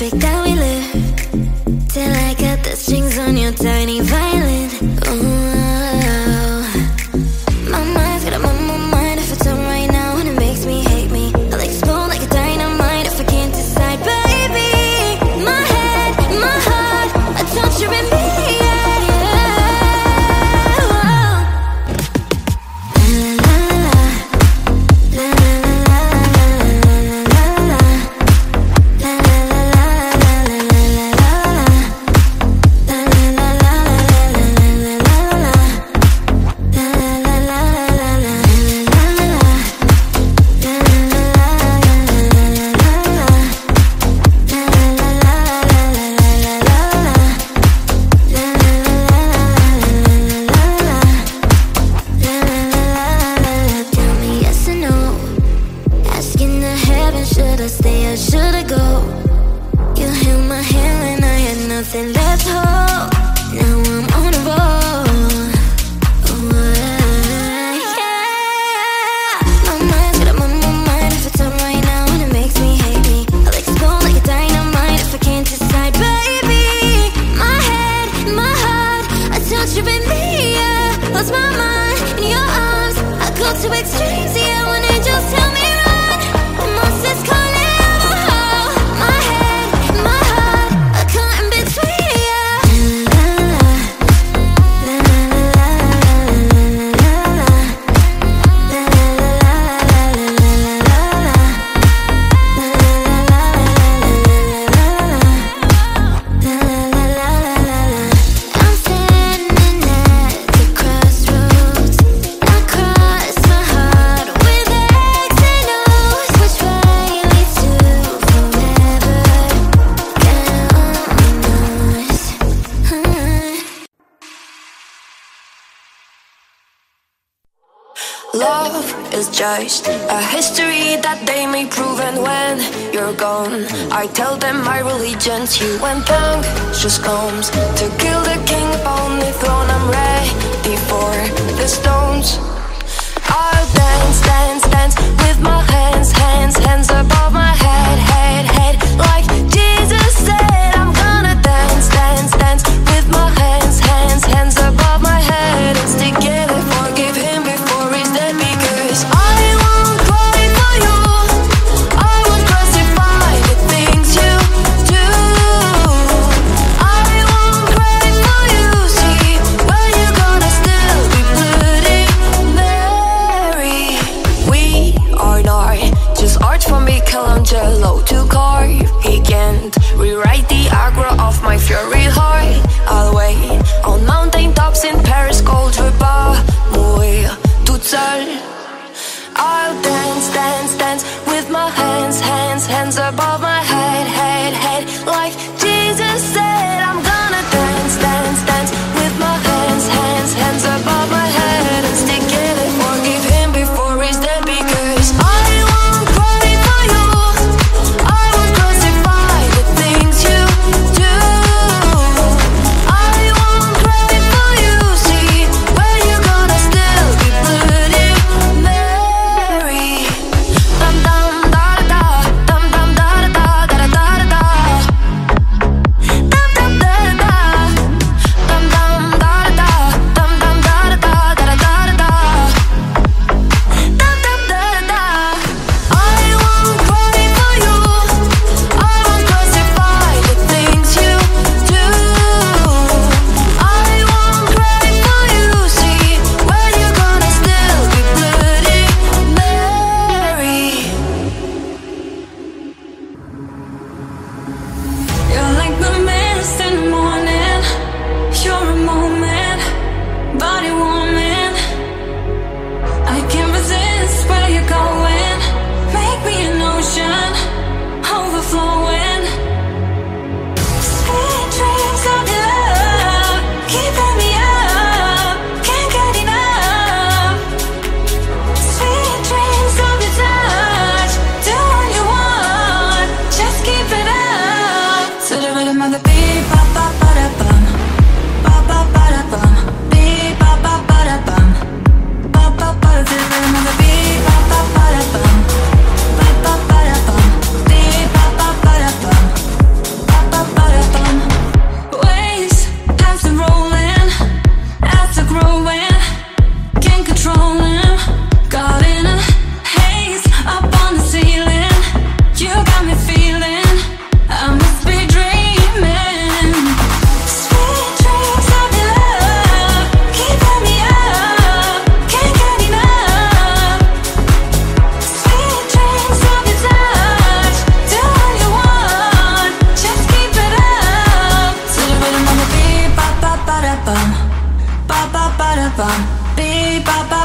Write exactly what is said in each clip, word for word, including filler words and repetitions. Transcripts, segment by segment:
perfect that we live, till I got the strings on your tiny violin. Ooh. My mind's got a mama mind. If it's on right now and it makes me hate me, I'll explode like a dynamite if I can't decide. Baby, my head, my heart, I thought you in me. Should I stay or should I go? You held my hand when I had nothing left to hold. Now I'm on a roll. Oh, yeah. My mind's got a mama mind. If it's on right now and it makes me hate me, I'll explode like a dynamite if I can't decide. Baby, my head, my heart, I thought you in me, yeah. Lost my mind in your arms. I go to extremes, yeah, when angels tell me love is just a history that they may prove, and when you're gone, I tell them my religion's you. When punk just comes to kill the king upon the throne, I'm ready for the stones. I'll dance, dance, dance with my hands, hands, hands above my head, head, head. Like Jesus said, I'm gonna dance, dance, dance with my hands, hands, hands above my head. It's together, forgive him before. We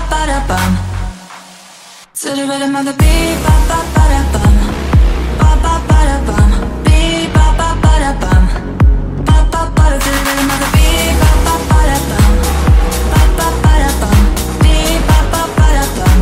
ba-ba-da-bum. To the rhythm of the beat, ba-ba-ba-da-bum. Ba-ba-ba-da-bum. Beat, ba-ba-ba-da-bum. Ba-ba-ba-da, to the rhythm of the beat, ba-ba-ba-da-bum. Ba-ba-ba-da-bum. Beat, ba-ba-ba-da-bum.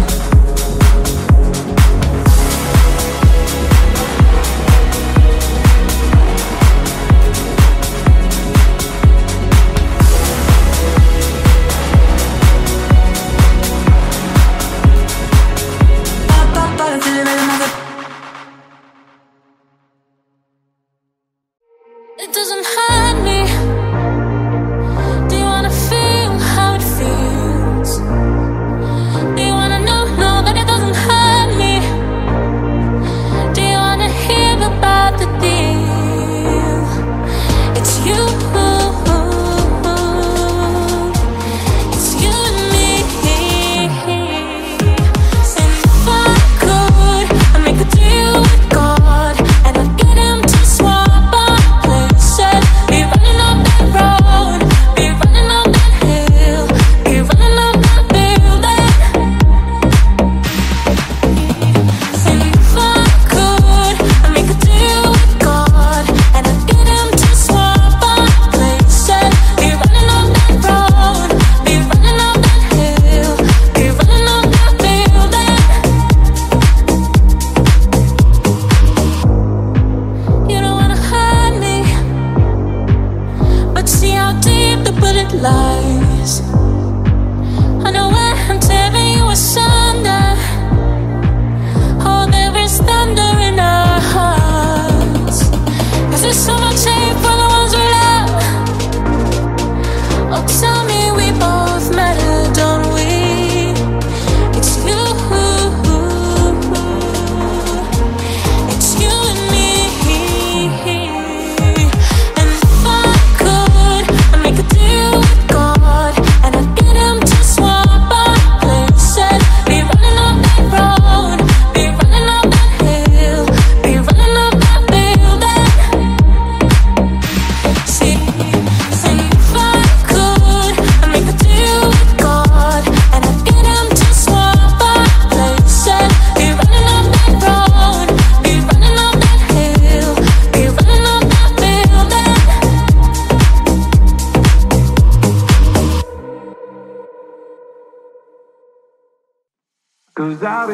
That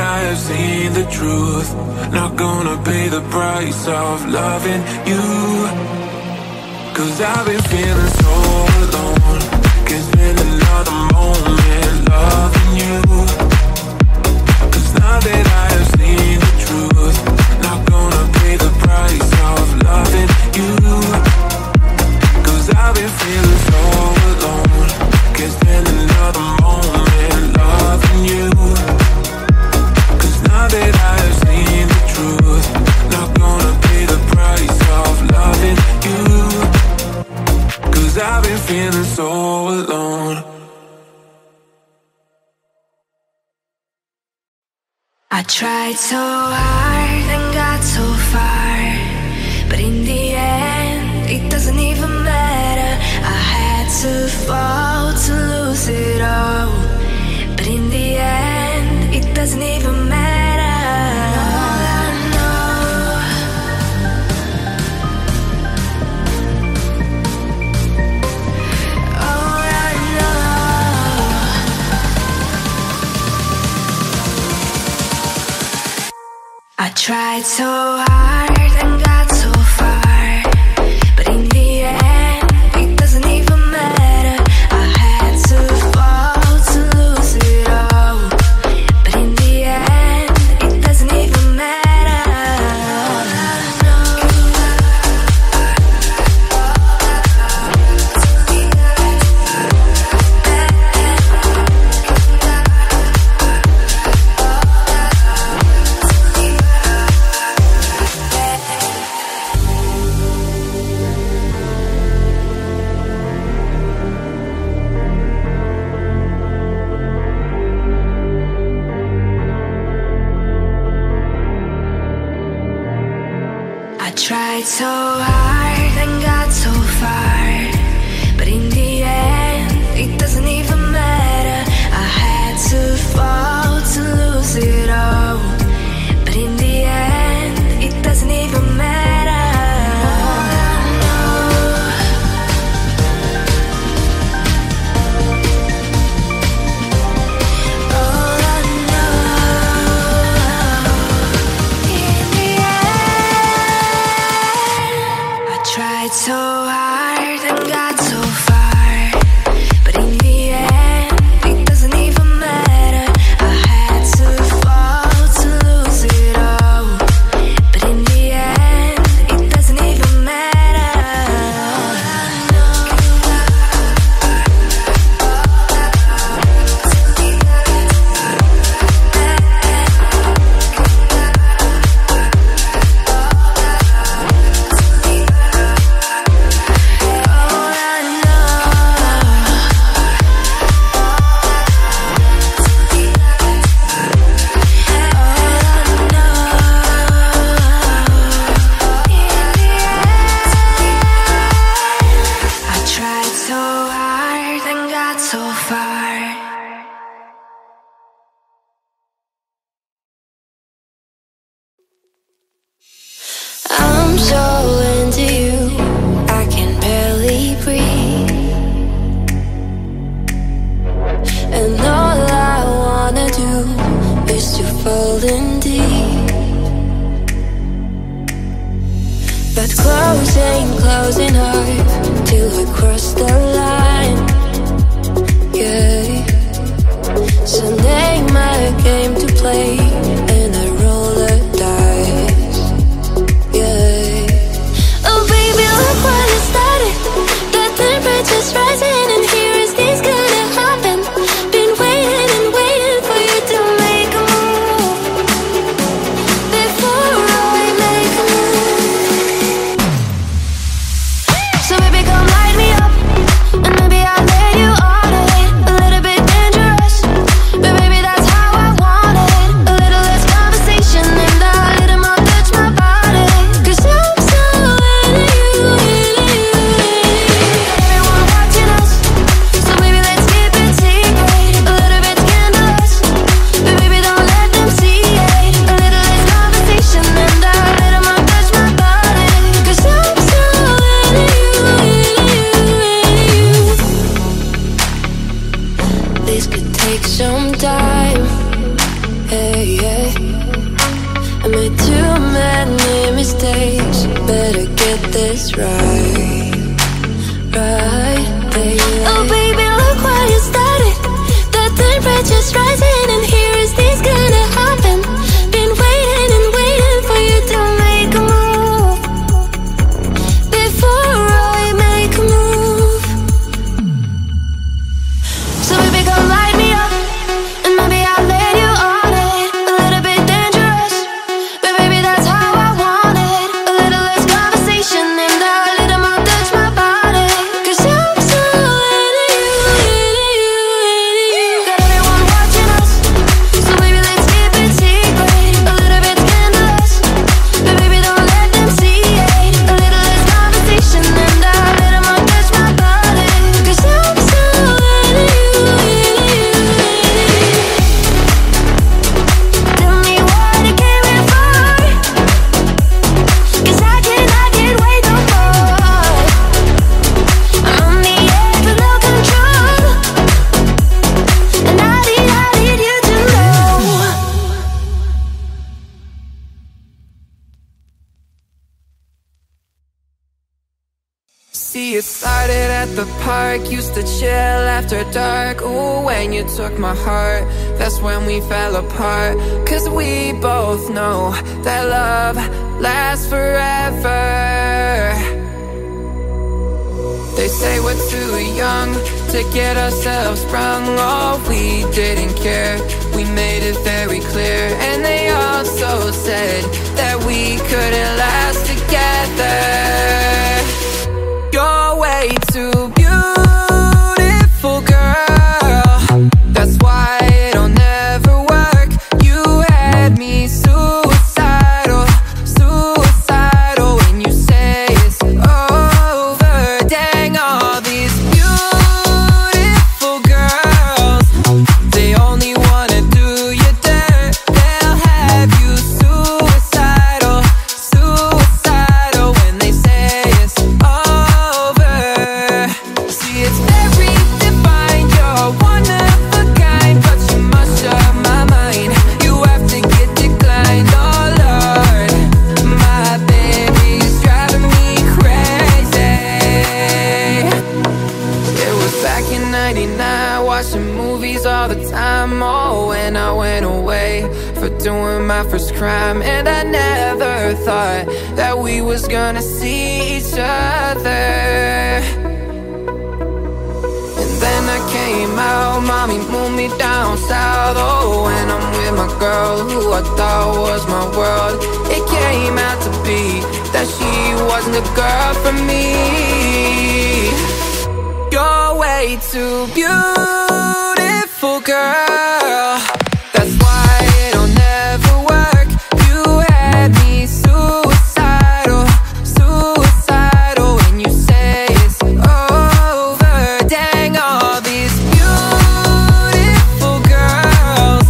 I have seen the truth. tried so hard and got so far, but in the end, it doesn't even matter. I had to fall to lose it all, but in the end, it doesn't even matter. All I know, all I know, I tried so hard and got so far. Tried so hard and got so far, but in the end, it doesn't even matter. I had to fall to lose it all, but in the end, it doesn't even matter. So hard and got so far, but in the end, it doesn't even matter. I had to fall to lose it all, but in the end, it doesn't even matter. I'm so into you, I can barely breathe, and all I wanna do is to fall in deep. But closing, closing hard till I cross the line. Yeah, so name my game to play, and I roll the dice. Just rising, and here is things gonna happen. Been waiting and waiting for you to make a move. Before I make a move, so baby, come light me up, and maybe I'll let you on it. A little bit dangerous, but baby, that's how I want it. A little less conversation, and a little more touch my body. 'Cause I'm so into you, into you. This right, right there. Oh baby, look what you started. The temperature's rising, and here is things gonna happen. Been waiting and waiting for you to make a move. Before I make a move, so baby, come light me up, and maybe I'll let you on it. A little bit dangerous, but baby, that's how I want it. A little less conversation, and a little See, it started at the park, used to chill after dark. Ooh, when you took my heart, that's when we fell apart. Cause we both know that love lasts forever. They say we're too young to get ourselves sprung. Oh, we didn't care, we made it very clear. And they also said that we couldn't last together. You're way too beautiful, girl. That's why it'll never work. You had me suicidal, suicidal. When you say it's doing my first crime, and I never thought that we was gonna see each other. And then I came out, mommy moved me down south. Oh, and I'm with my girl who I thought was my world. It came out to be that she wasn't a girl for me. You're way too beautiful, girl. That's why it'll never work. You had me suicidal, suicidal. When you say it's over, dang all these beautiful girls,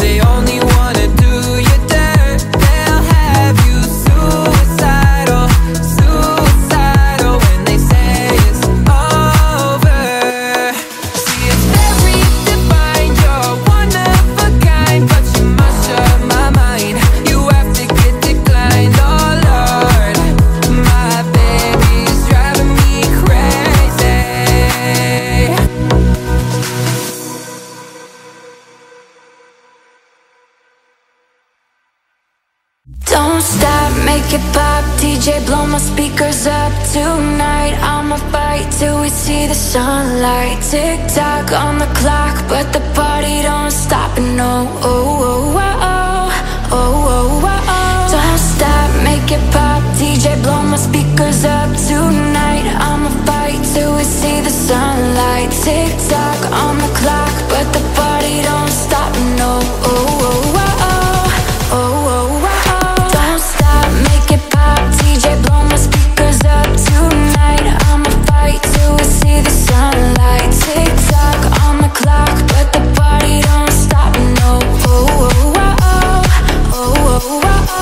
they only wanna do you dirt. They'll have you suicidal, suicidal. When they say it's over. See, it's very divine, you're one of a kind, but you must shut my mind. You have to get declined. Oh Lord, my baby's driving me crazy. Don't stop, make it pop, D J blow my speakers up. Tonight I'ma fight till we see the sunlight. Tick tock on the clock, but the party don't stop. And no, oh, oh, oh, oh, oh, oh, oh, oh. Don't stop, make it pop, D J blow my speakers up. Tonight I'ma fight till we see the sunlight. Tick tock on the clock, but the party don't stop. And no, oh, oh, oh, oh, oh, oh, oh, oh. Don't stop, make it pop, D J blow my speakers up. Tonight I'ma fight till we see the sunlight. Tick tock on the clock, but the party don't stop. No, oh, oh, oh, oh, oh, oh, oh, oh.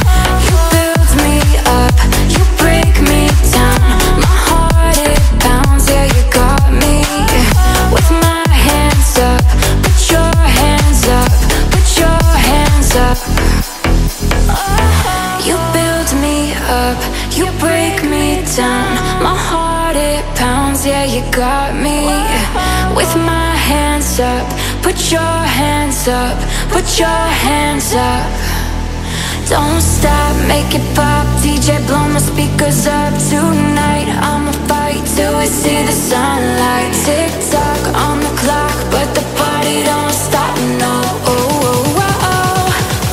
You build me up, you break me down. My heart it pounds, yeah, you got me with my hands up. Put your hands up, put your hands up. You build me up, you break me down. My heart it pounds, yeah, you got me with my hands up. Put your hands up, put your hands up. Don't stop, make it pop, D J blow my speakers up. Tonight I'ma fight till we see the sunlight. Tick tock on the clock, but the party don't stop. No, oh, oh, oh, oh,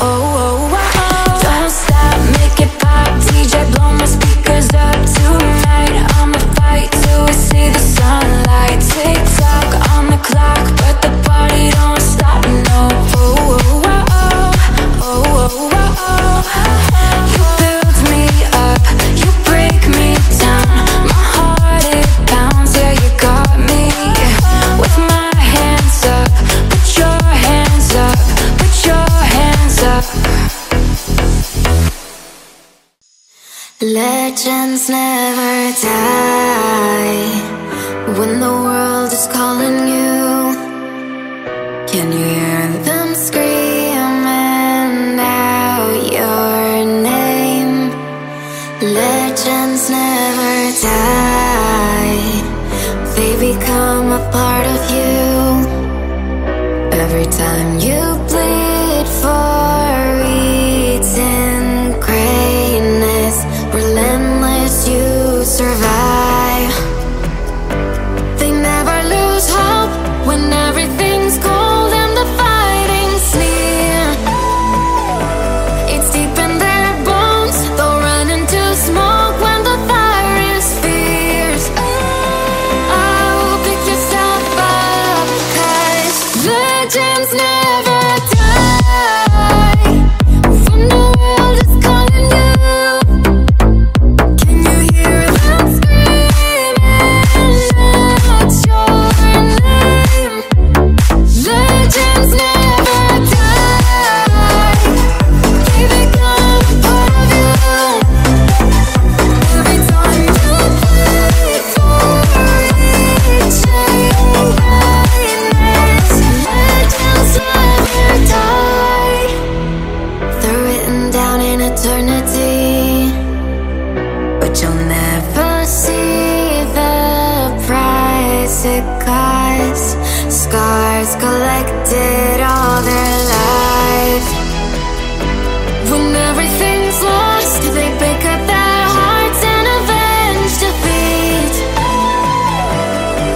oh, oh, oh, oh. Don't stop, make it pop, D J blow my speakers up. Tonight I'ma fight till we see the sunlight. Tick tock on the clock, but the party don't stop. No, oh, oh, oh, oh, oh, oh, oh, oh. You build me up, you break me down. My heart it pounds, yeah, you got me with my hands up. Put your hands up, put your hands up. Legends never die. When the world is calling you, can you hear them screaming out your name? Legends never die. eternity, but you'll never see the price it costs. Scars collected all their life. When everything's lost, they pick up their hearts and avenge defeat.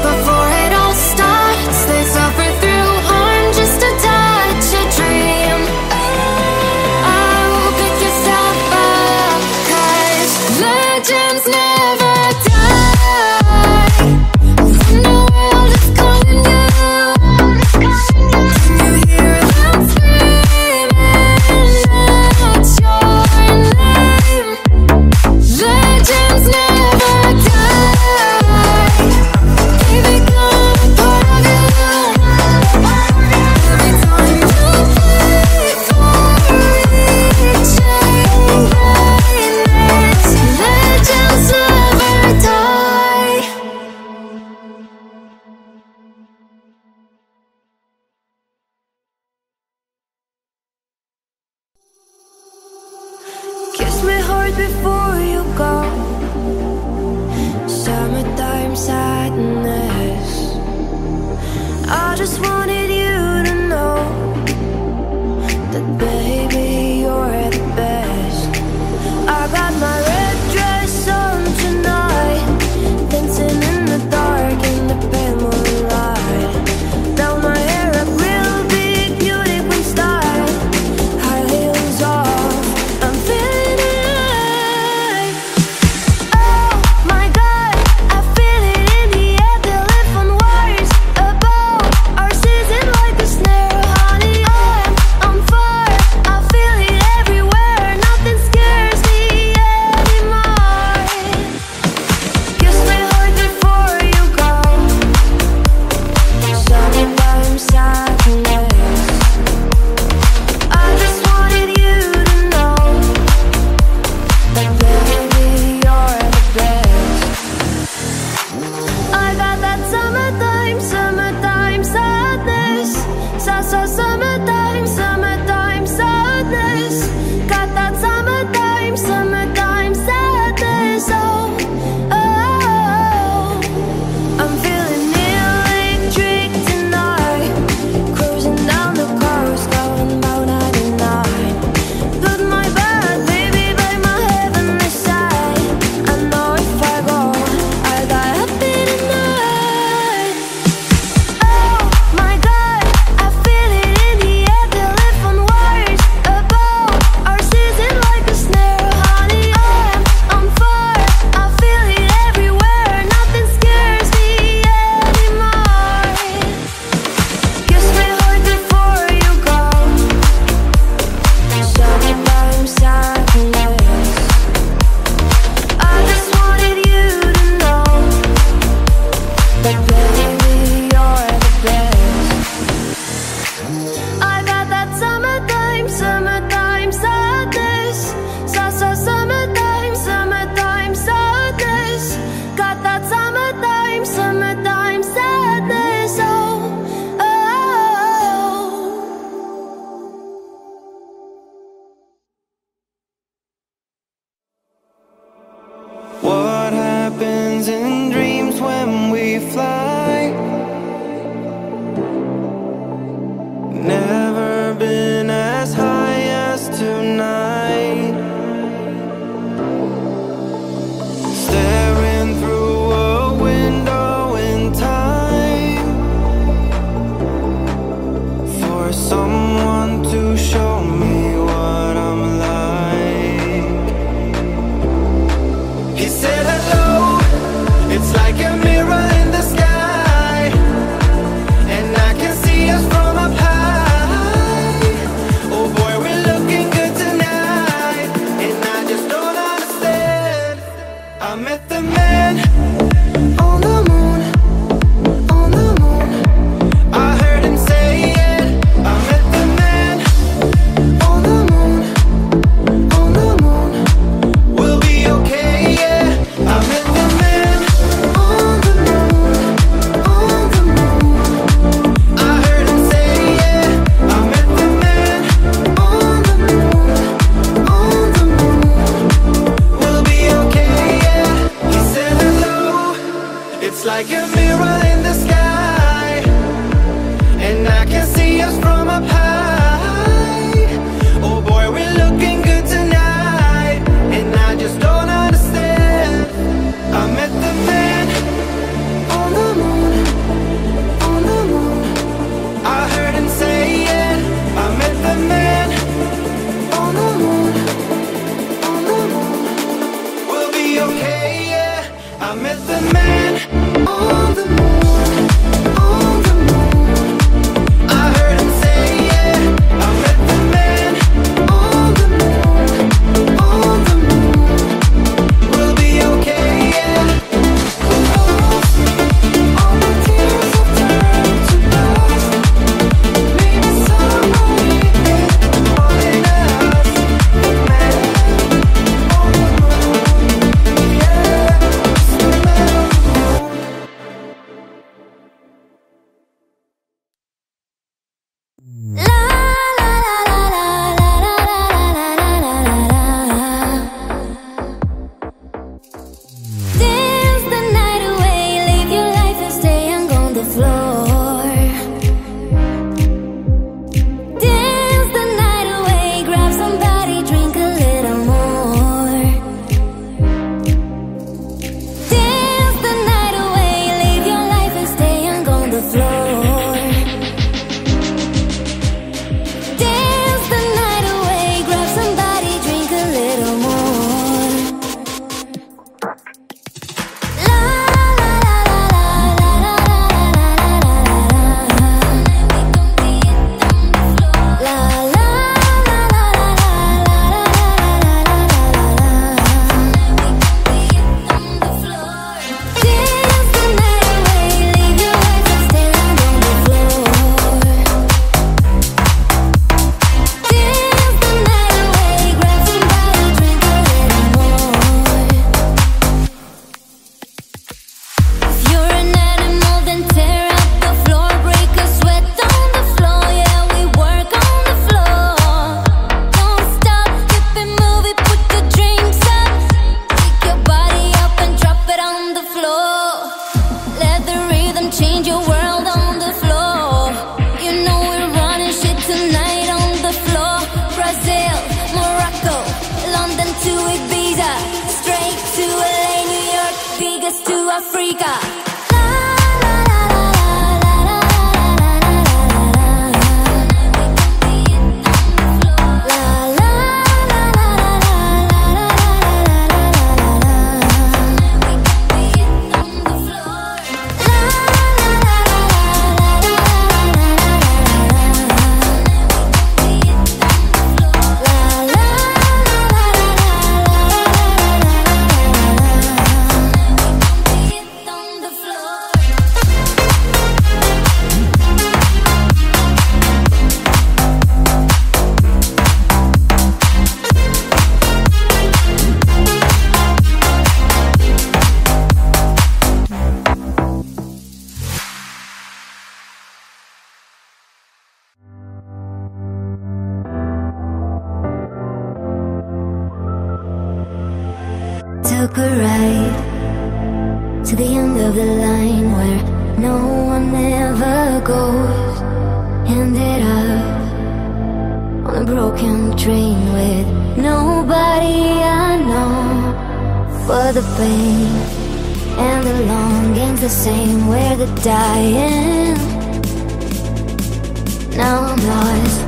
Before it all starts, they suffer through harm just to touch a dream. Oh, pick yourself up, 'cause legends never die. When the world is calling you, can you hear them screaming out your name? Legends never die. They become a part of you. Every time you fight for reaching greatness, legends never die. Kiss me hard before you go. Summertime sadness. I just wanted you to know that, baby, you're the best. I got my red dress on tonight, dancing in the dark in the pale moonlight. Now my hair up real big, beauty queen style, high heels off, I'm feeling it. to Ibiza, straight to L A, New York, Vegas to Africa. Took a ride to the end of the line where no one ever goes. Ended up on a broken train with nobody I know. For the pain and the longing's the same, we're the dying. Now I'm lost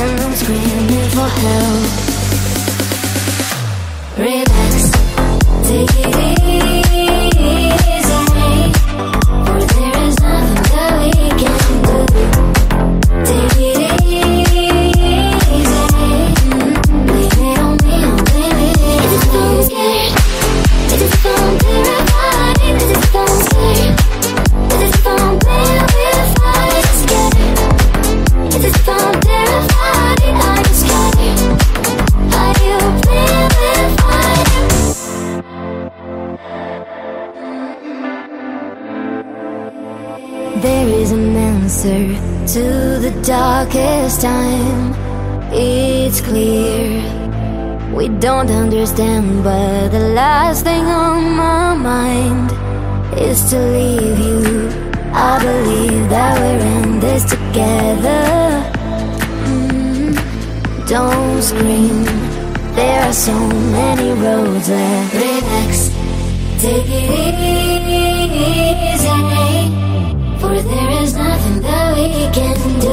and I'm screaming for help. Relax. Take it easy. To the darkest time, it's clear we don't understand, but the last thing on my mind is to leave you. I believe that we're in this together. Mm-hmm. Don't scream, there are so many roads left. Relax, take it easy, for there is nothing that we can do.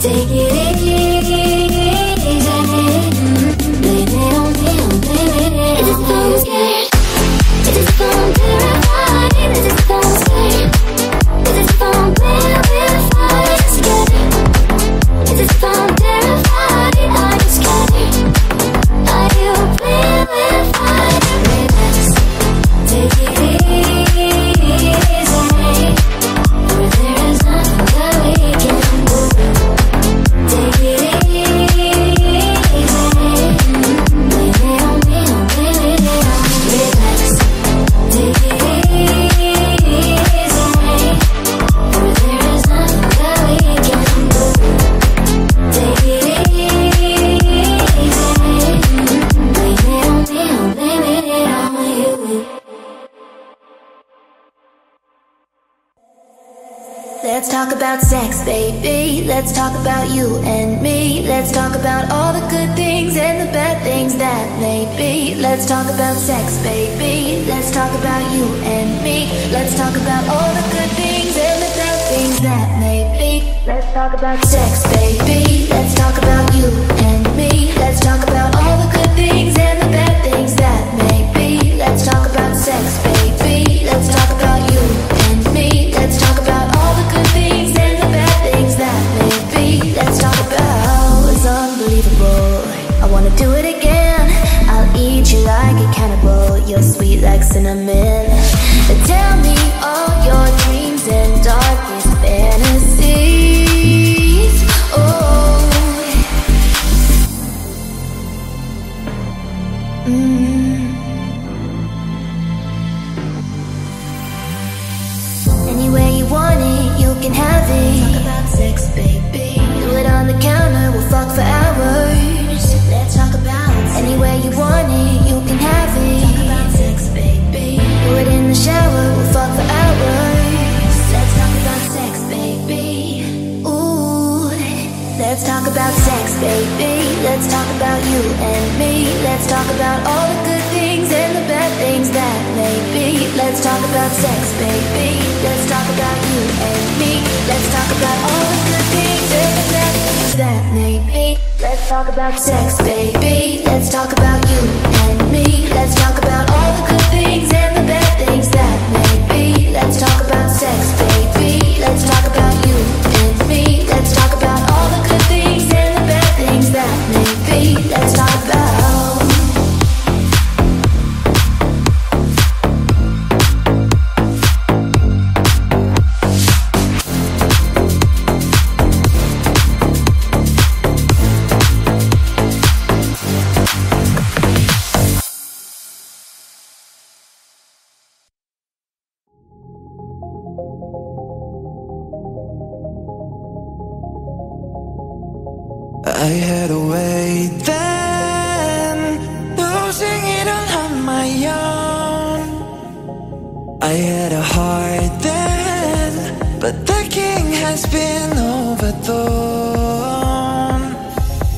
Take it easy. Blame it on me, blame it on me. It just don't scared. It just don't terrified. It just don't scared. It just don't blame it fight. Scared. It just don't terrified. I just scared. Are you playing with fight? Relax. Take it easy. Let's talk about sex, baby. Let's talk about you and me. Let's talk about all the good things and the bad things that may be. Let's talk about sex, baby. Let's talk about you and me. Let's talk about all the good things and the bad things that may be. Let's talk about sex, baby. Let's talk about you and me. Let's talk about all the good things and the bad things that may be. Let's talk about sex, baby. Let's talk about you and me. Let's talk about all the good things and the bad things that may be. Let's talk about it's unbelievable. I wanna do it again. I'll eat you like a cannibal. You're sweet like cinnamon. Tell me all your dreams and darkest fantasies. Oh. Mm. Can have it. Talk about sex, baby. Do it on the counter, we'll fuck for hours. Let's talk about sex. Anywhere you want it, you can have it. Talk about sex, baby. Do it in the shower, we'll fuck for hours. Let's talk about sex, baby. Ooh, let's talk about sex, baby. let's talk about you and me. Let's talk about all the good things and the bad things that may be. Let's talk about sex, baby. Let's talk about you and me. Let's talk about all the good things and the bad things that may be. Let's talk about sex, baby. Let's talk about you and me. Let's talk about all the good things and the bad things that may be. Let's talk about sex, baby. Let's talk about you and me. Let's talk about all the good things and the bad things that may be. Let's talk about I had a way then, losing it all on my own. I had a heart then, but the king has been overthrown.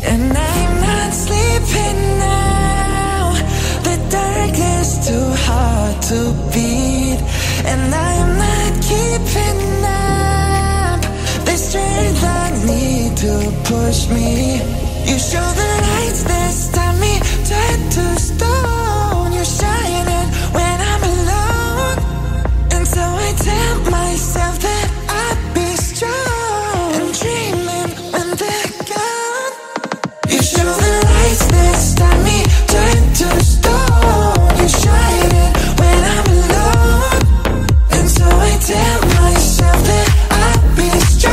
And I'm not sleeping now, the darkness too hard to beat. And I'm not keeping up the strength I need to push me. You show the lights that stop me, turn to stone. You're shining when I'm alone. And so I tell myself that I'd be strong. I'm dreaming when they're gone. You show the lights that stop me, turn to stone. You're shining when I'm alone. And so I tell myself that I'd be strong.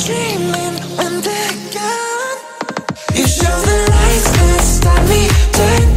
Dreaming when they're gone. You show the lights that stop me.